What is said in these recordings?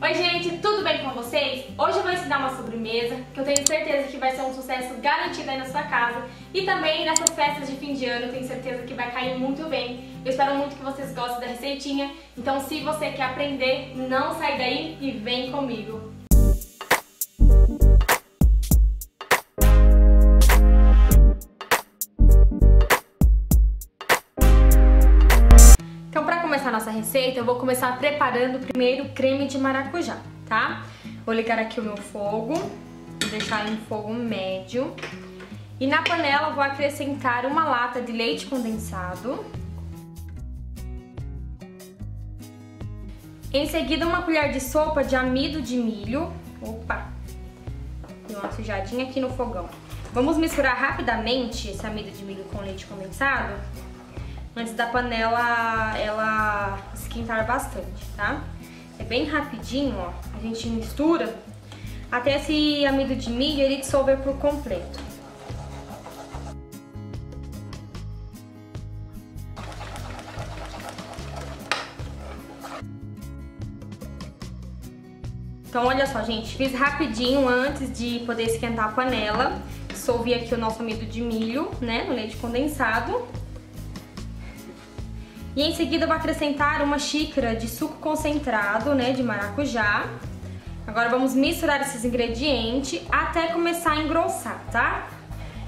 Oi gente, tudo bem com vocês? Hoje eu vou ensinar uma sobremesa que eu tenho certeza que vai ser um sucesso garantido aí na sua casa e também nessas festas de fim de ano eu tenho certeza que vai cair muito bem. Eu espero muito que vocês gostem da receitinha, então se você quer aprender, não sai daí e vem comigo! Nossa receita, eu vou começar preparando primeiro o creme de maracujá, tá? Vou ligar aqui o meu fogo, vou deixar em fogo médio e na panela vou acrescentar uma lata de leite condensado, em seguida uma colher de sopa de amido de milho. Opa! Deu uma sujadinha aqui no fogão. Vamos misturar rapidamente esse amido de milho com leite condensado antes da panela ela esquentar bastante, tá? É bem rapidinho, ó, a gente mistura até esse amido de milho ele dissolver por completo. Então olha só, gente, fiz rapidinho antes de poder esquentar a panela, dissolvi aqui o nosso amido de milho, né, no leite condensado. E em seguida eu vou acrescentar uma xícara de suco concentrado, né, de maracujá. Agora vamos misturar esses ingredientes até começar a engrossar, tá?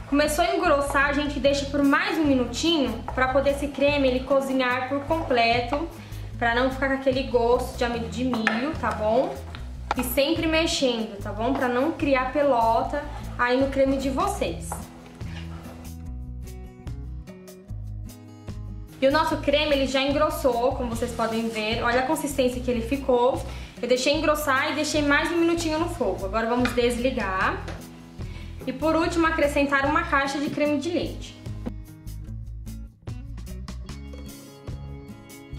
Começou a engrossar, a gente deixa por mais um minutinho para poder esse creme ele cozinhar por completo, para não ficar com aquele gosto de amido de milho, tá bom? E sempre mexendo, tá bom? Para não criar pelota aí no creme de vocês. E o nosso creme ele já engrossou, como vocês podem ver. Olha a consistência que ele ficou. Eu deixei engrossar e deixei mais um minutinho no fogo. Agora vamos desligar. E por último acrescentar uma caixa de creme de leite.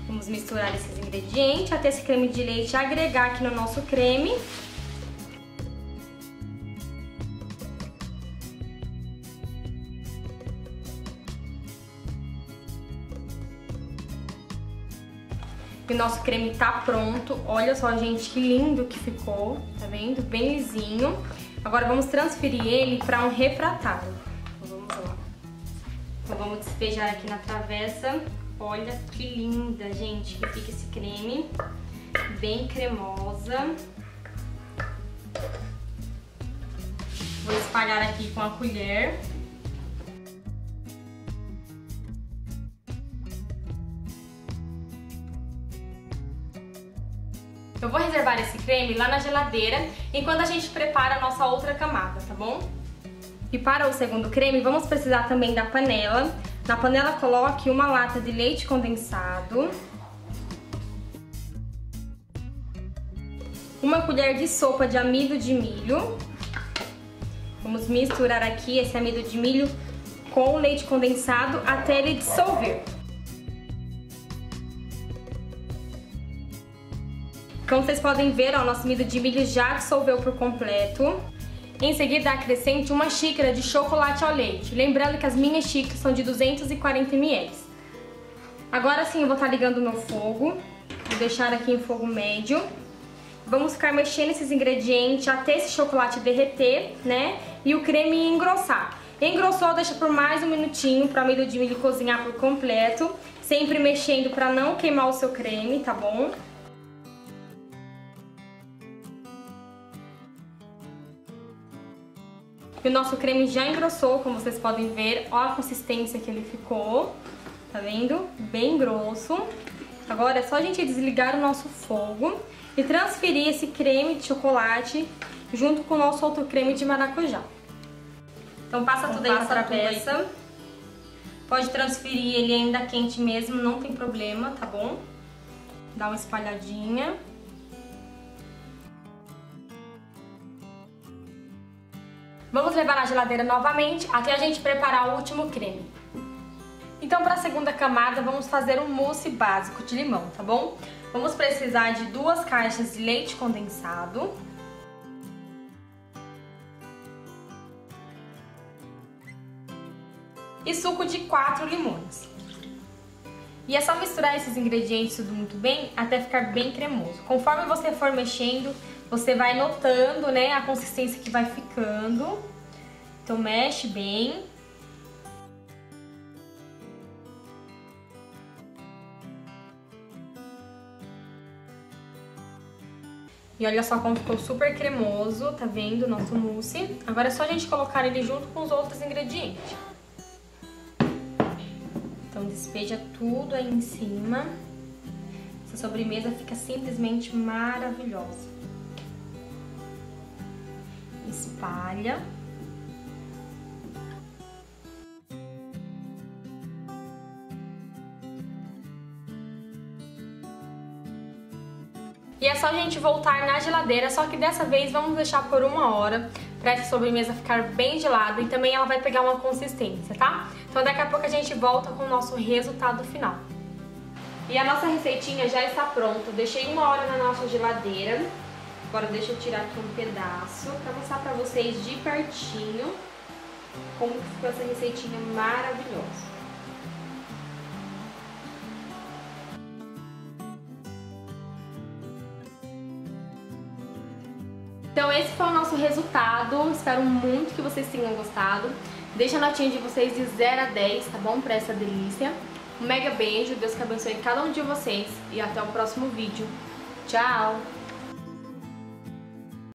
Vamos misturar esses ingredientes até esse creme de leite agregar aqui no nosso creme. O nosso creme tá pronto. Olha só, gente, que lindo que ficou, tá vendo? Bem lisinho. Agora vamos transferir ele para um refratário. Então, vamos lá. Então, vamos despejar aqui na travessa. Olha que linda, gente, que fica esse creme. Bem cremosa. Vou espalhar aqui com a colher. Eu vou reservar esse creme lá na geladeira enquanto a gente prepara a nossa outra camada, tá bom? E para o segundo creme, vamos precisar também da panela. Na panela coloque uma lata de leite condensado, uma colher de sopa de amido de milho. Vamos misturar aqui esse amido de milho com o leite condensado até ele dissolver. Como vocês podem ver, ó, nosso amido de milho já dissolveu por completo. Em seguida, acrescente uma xícara de chocolate ao leite. Lembrando que as minhas xícaras são de 240 ml. Agora sim, eu vou estar ligando o meu fogo. Vou deixar aqui em fogo médio. Vamos ficar mexendo esses ingredientes até esse chocolate derreter, né? E o creme engrossar. Engrossou, deixa por mais um minutinho para o amido de milho cozinhar por completo. Sempre mexendo para não queimar o seu creme, tá bom? E o nosso creme já engrossou, como vocês podem ver. Olha a consistência que ele ficou, tá vendo? Bem grosso. Agora é só a gente desligar o nosso fogo e transferir esse creme de chocolate junto com o nosso outro creme de maracujá. Então passa tudo aí na travessa. Pode transferir ele ainda quente mesmo, não tem problema, tá bom? Dá uma espalhadinha. Vamos levar na geladeira novamente até a gente preparar o último creme. Então, para a segunda camada, vamos fazer um mousse básico de limão, tá bom? Vamos precisar de 2 caixas de leite condensado, e suco de 4 limões. E é só misturar esses ingredientes tudo muito bem até ficar bem cremoso. Conforme você for mexendo, você vai notando, né, a consistência que vai ficando. Então mexe bem. E olha só como ficou super cremoso, tá vendo? Nosso mousse. Agora é só a gente colocar ele junto com os outros ingredientes. Então despeja tudo aí em cima. Essa sobremesa fica simplesmente maravilhosa. Espalha. E é só a gente voltar na geladeira, só que dessa vez vamos deixar por 1 hora para essa sobremesa ficar bem gelada e também ela vai pegar uma consistência, tá? Então daqui a pouco a gente volta com o nosso resultado final. E a nossa receitinha já está pronta, eu deixei 1 hora na nossa geladeira. Agora deixa eu tirar aqui um pedaço para mostrar para vocês de pertinho como ficou essa receitinha maravilhosa. Então esse foi o nosso resultado, espero muito que vocês tenham gostado. Deixa a notinha de vocês de 0 a 10, tá bom? Pra essa delícia. Um mega beijo, Deus que abençoe cada um de vocês e até o próximo vídeo. Tchau!